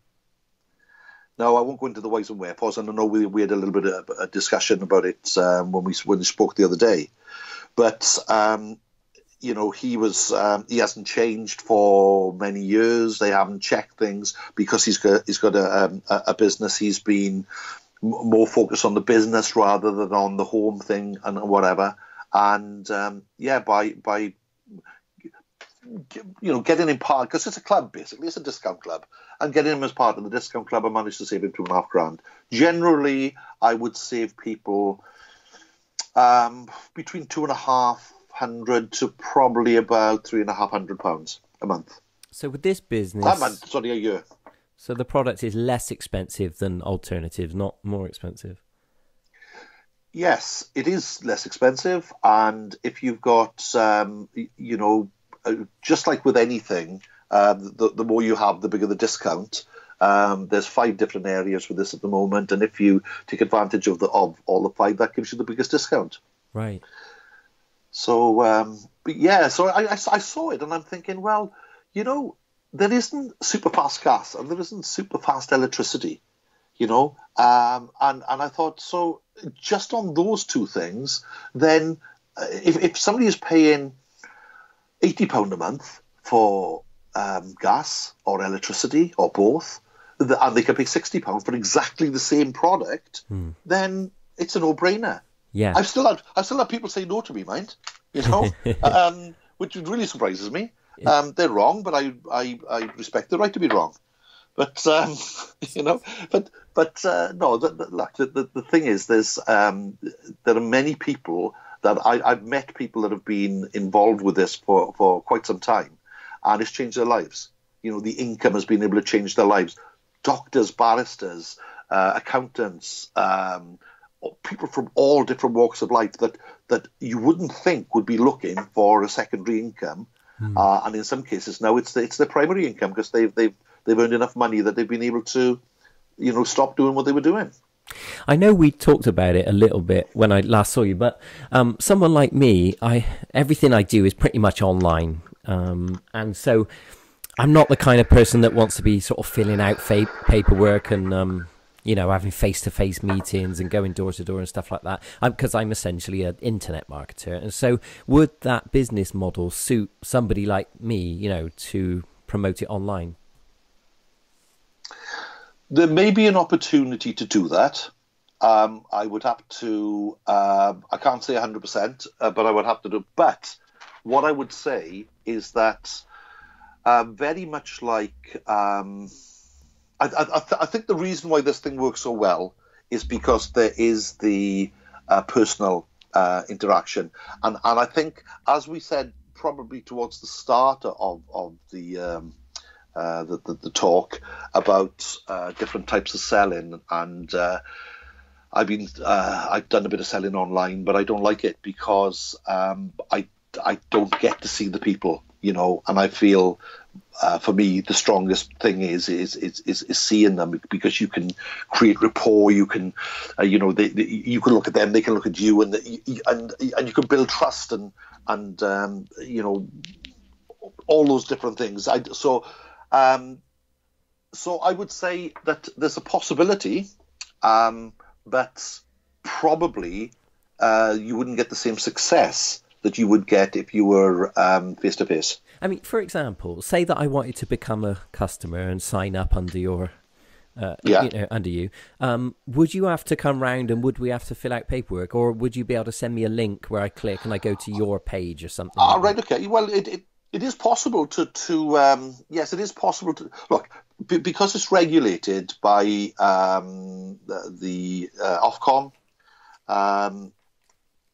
Now, I won't go into the whys and wherefores, and I know we had a little bit of a discussion about it when we spoke the other day. But you know, he hasn't changed for many years. They haven't checked things because he's got a business. He's been more focused on the business rather than on the home thing and whatever. And yeah, by you know, getting him part, because it's a club basically, it's a discount club, and getting him as part of the discount club, I managed to save him £2.5 grand. Generally, I would save people between £2,500 to probably about £3,500 a month. So with this business, a year. So the product is less expensive than alternatives, not more expensive. Yes, it is less expensive, and if you've got, you know, just like with anything, the more you have, the bigger the discount. There's 5 different areas for this at the moment, and if you take advantage of all the 5, that gives you the biggest discount. Right. So, but yeah, so I saw it, and I'm thinking, well, you know, there isn't super fast gas, and there isn't super fast electricity, you know, and I thought, so just on those 2 things, then if somebody is paying £80 a month for gas or electricity or both, and they can pay £60 for exactly the same product, then it's a no-brainer. Yeah, I've still had people say no to me, mind, you know, which really surprises me. They're wrong, but I respect the right to be wrong. But you know, but no, the thing is, there are many people. That I've met people that have been involved with this for quite some time, and it's changed their lives. You know, the income has been able to change their lives. Doctors, barristers, accountants, people from all different walks of life that you wouldn't think would be looking for a secondary income, and in some cases now it's their primary income because they've earned enough money that they've been able to, you know, stop doing what they were doing. I know we talked about it a little bit when I last saw you, but someone like me, everything I do is pretty much online, and so I'm not the kind of person that wants to be sort of filling out paperwork and you know, having face-to-face meetings and going door-to-door and stuff like that, because I'm essentially an internet marketer. And so would that business model suit somebody like me, you know, to promote it online? There may be an opportunity to do that. I would have to, I can't say 100%, but I would have to do. But what I would say is that very much like, I think the reason why this thing works so well is because there is the personal interaction. And I think, as we said, probably towards the start of the talk about different types of selling, and I've done a bit of selling online, but I don't like it because I don't get to see the people, you know, and I feel for me the strongest thing is seeing them, because you can create rapport, you can you know, you can look at them, they can look at you, and you can build trust and you know, all those different things. So I would say that there's a possibility, but probably you wouldn't get the same success that you would get if you were face-to-face. I mean, for example, say that I wanted to become a customer and sign up under your under you, would you have to come round and would we have to fill out paperwork, or would you be able to send me a link where I click and I go to your page or something? Oh, like right, that? Okay. Well, it is possible to yes, it is possible to look, because it's regulated by the Ofcom,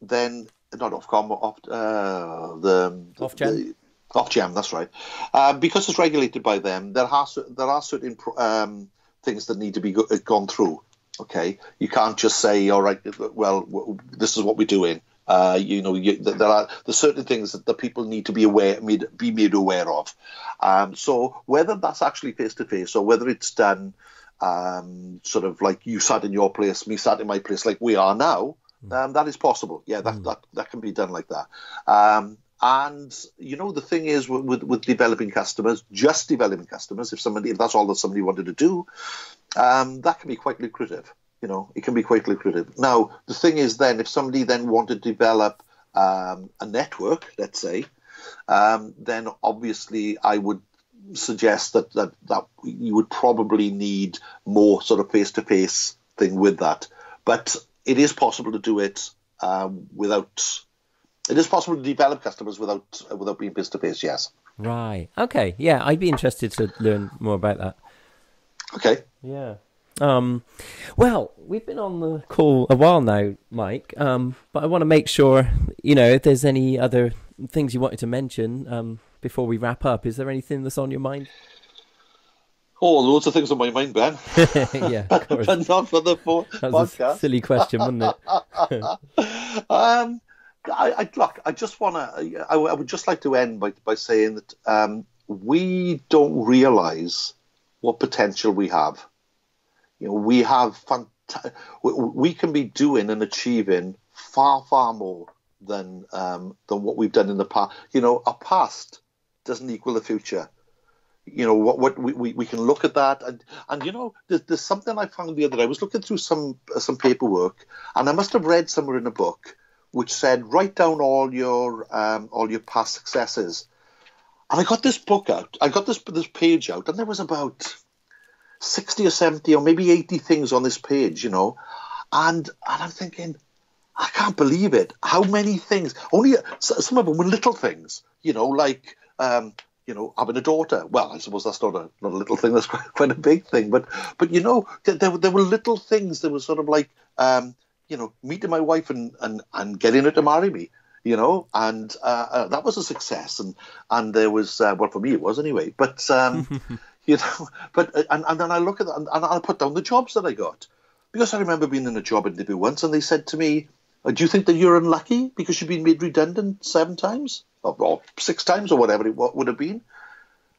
then not Ofcom, the Ofgem, that's right. Because it's regulated by them, there are certain things that need to be gone through. Okay, you can't just say, all right, well, this is what we're doing. You know, there are certain things that the people need to be made aware of. So whether that's actually face to face or whether it's done sort of like you sat in your place, me sat in my place, like we are now, that is possible. Yeah, that can be done like that. And, you know, the thing is with developing customers, just developing customers, if that's all that somebody wanted to do, that can be quite lucrative. You know, it can be quite lucrative. Now, the thing is then, if somebody then wanted to develop a network, let's say, then obviously I would suggest that you would probably need more sort of face-to-face thing with that. But it is possible to do it without... It is possible to develop customers without being face to face. Yes. Right. Okay. Yeah, I'd be interested to learn more about that. Okay. Yeah. Well, we've been on the call a while now, Mike. But I want to make sure, you know, if there's any other things you wanted to mention before we wrap up. Is there anything that's on your mind? Oh, loads of things on my mind, Ben. Yeah, of course. But not for the podcast. That's a silly question, wasn't it? I would just like to end by saying that we don't realise what potential we have. You know, we have we can be doing and achieving far, far more than what we've done in the past. You know, our past doesn't equal the future. You know, what we can look at that, and you know, there's something I found the other day. I was looking through some paperwork, and I must have read somewhere in a book, which said, write down all your past successes. And I got this book out. I got this page out, and there was about 60 or 70 or maybe 80 things on this page, you know. And I'm thinking, I can't believe it. How many things? Only some of them were little things, you know, like, you know, having a daughter. Well, I suppose that's not a little thing. That's quite a big thing. But you know, there were little things that were sort of like... you know, meeting my wife and getting her to marry me, you know, and that was a success. And there was, well, for me it was anyway. But you know, and then I look at that, and I put down the jobs that I got, because I remember being in a job interview once, and they said to me, "Do you think that you're unlucky because you've been made redundant 7 times or 6 times or whatever it would have been?"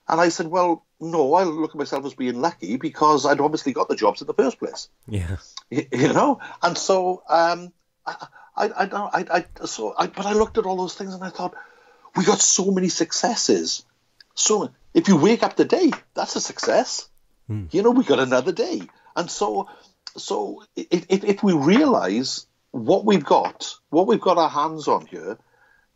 And I said, well, no, I look at myself as being lucky because I'd obviously got the jobs in the first place. Yeah. You know? And so but I looked at all those things and I thought, we got so many successes. So if you wake up today, that's a success. Mm. You know, we got another day. And so if we realize what we've got our hands on here,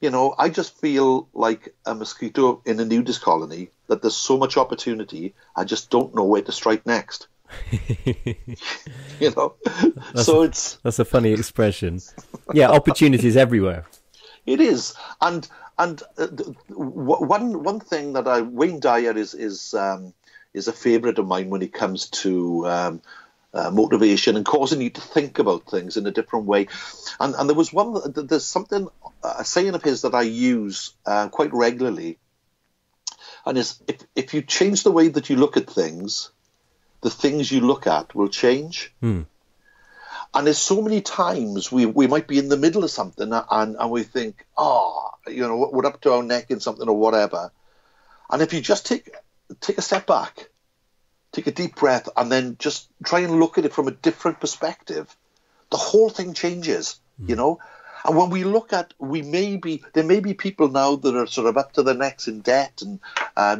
you know, I just feel like a mosquito in a nudist colony, that there's so much opportunity, I just don't know where to strike next. You know, that's a funny expression. Yeah, opportunities everywhere. It is, and one thing that Wayne Dyer is a favourite of mine when it comes to motivation and causing you to think about things in a different way. And there was there's something, a saying of his that I use quite regularly. And it's, if you change the way that you look at things, the things you look at will change. Mm. And there's so many times we might be in the middle of something and we think, you know, we're up to our neck in something or whatever. And if you just take a step back, take a deep breath, and then just try and look at it from a different perspective, the whole thing changes, you know? And when we look at, there may be people now that are sort of up to their necks in debt, and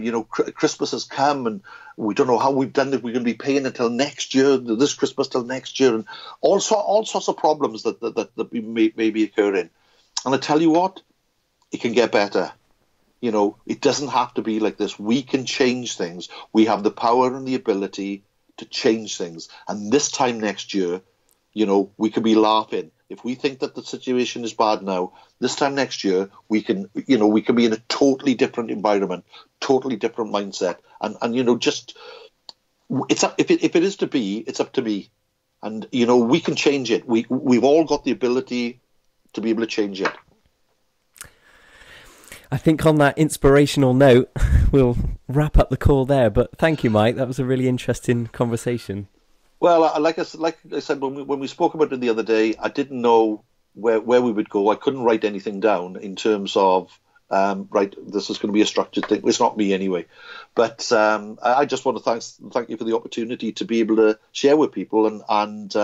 you know, Christmas has come, and we don't know how we've done it. We're going to be paying until next year, this Christmas till next year, and all sorts of problems that may be occurring. And I tell you what, it can get better. You know, it doesn't have to be like this. We can change things. We have the power and the ability to change things. And this time next year, you know, we could be LARPing. If we think that the situation is bad now, this time next year, we can, you know, we can be in a totally different environment, totally different mindset. And you know, just it's up, if it is to be, it's up to me. And, you know, we can change it. We've all got the ability to be able to change it. I think on that inspirational note, we'll wrap up the call there. But thank you, Mike. That was a really interesting conversation. Well, like I said, when we spoke about it the other day, I didn't know where we would go. I couldn't write anything down in terms of, right, this is going to be a structured thing. It's not me anyway. But I just want to thank you for the opportunity to be able to share with people. And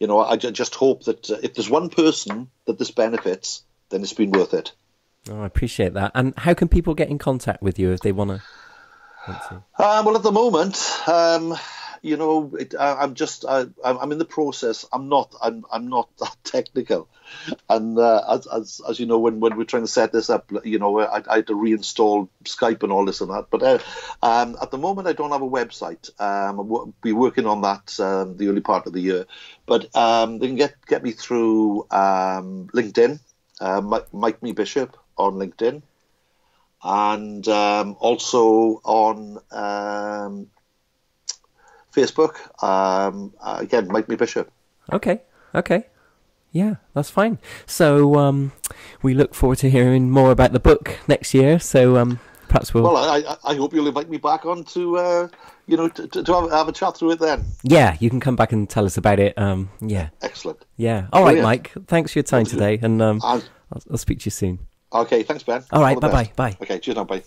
you know, I just hope that if there's one person that this benefits, then it's been worth it. Oh, I appreciate that. And how can people get in contact with you if they want to? Well, at the moment... you know, I'm in the process. I'm not that technical, and as you know, when we're trying to set this up, you know, I had to reinstall Skype and all this and that. But at the moment, I don't have a website. I'll be working on that the early part of the year. But they can get me through LinkedIn, Mike Mee-Bishop on LinkedIn, and also on. Facebook, again, Mike Mee-Bishop. Okay. Yeah, that's fine. So we look forward to hearing more about the book next year. So perhaps we'll... Well, I hope you'll invite me back on to, you know, to have a chat through it then. Yeah, you can come back and tell us about it. Yeah. Excellent. Yeah. All right, Mike. Thanks for your time today. And I'll speak to you soon. Okay, thanks, Ben. All right, bye-bye. Bye. Okay, cheers now, bye.